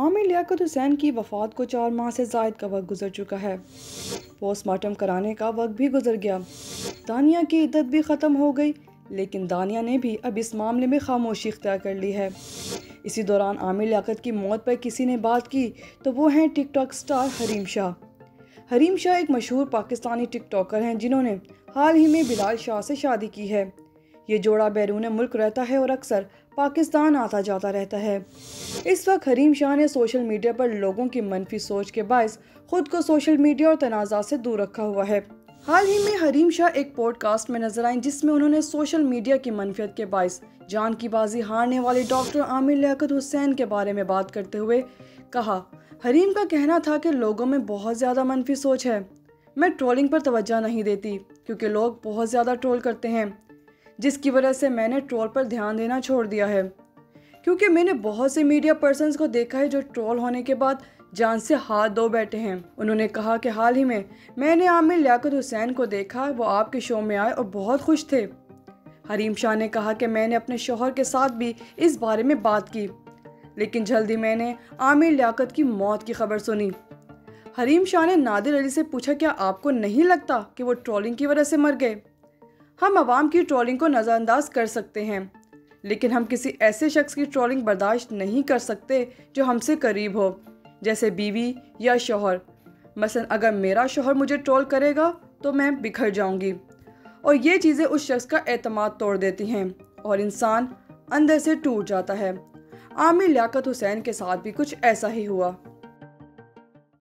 आमिर लियाकत हुसैन की वफ़ात को 4 माह से ज़ायद का वक्त गुजर चुका है। पोस्टमार्टम कराने का वक्त भी गुजर गया। दानिया की इद्दत भी ख़त्म हो गई, लेकिन दानिया ने भी अब इस मामले में खामोशी इख्तियार कर ली है। इसी दौरान आमिर लियाकत की मौत पर किसी ने बात की तो वो हैं टिकटॉक स्टार हरीम शाह। हरीम शाह एक मशहूर पाकिस्तानी टिकटॉकर हैं जिन्होंने हाल ही में बिलाल शाह से शादी की है। ये जोड़ा बैरून मुल्क रहता है और अक्सर पाकिस्तान आता जाता रहता है। इस वक्त हरीम शाह ने सोशल मीडिया पर लोगों की मनफी सोच के बायस खुद को सोशल मीडिया और तनाज़ा से दूर रखा हुआ है। हाल ही में हरीम शाह एक पॉडकास्ट में नजर आए जिसमें उन्होंने सोशल मीडिया की मनफियत के बायस जान की बाजी हारने वाले डॉक्टर आमिर लियाकत हुसैन के बारे में बात करते हुए कहा, हरीम का कहना था कि लोगों में बहुत ज़्यादा मनफी सोच है। मैं ट्रोलिंग पर तवज्जो नहीं देती क्योंकि लोग बहुत ज़्यादा ट्रोल करते हैं, जिसकी वजह से मैंने ट्रोल पर ध्यान देना छोड़ दिया है, क्योंकि मैंने बहुत से मीडिया पर्सन्स को देखा है जो ट्रोल होने के बाद जान से हाथ धो बैठे हैं। उन्होंने कहा कि हाल ही में मैंने आमिर लियाकत हुसैन को देखा, वो आपके शो में आए और बहुत खुश थे। हरीम शाह ने कहा कि मैंने अपने शोहर के साथ भी इस बारे में बात की, लेकिन जल्दी मैंने आमिर लियाकत की मौत की खबर सुनी। हरीम शाह ने नादिर अली से पूछा, क्या आपको नहीं लगता कि वो ट्रोलिंग की वजह से मर गए? हम आवाम की ट्रोलिंग को नज़रअंदाज कर सकते हैं, लेकिन हम किसी ऐसे शख्स की ट्रोलिंग बर्दाश्त नहीं कर सकते जो हमसे करीब हो, जैसे बीवी या शोहर। मसलन अगर मेरा शोहर मुझे ट्रोल करेगा तो मैं बिखर जाऊंगी, और ये चीज़ें उस शख्स का एतमाद तोड़ देती हैं और इंसान अंदर से टूट जाता है। आमिर लियाकत हुसैन के साथ भी कुछ ऐसा ही हुआ।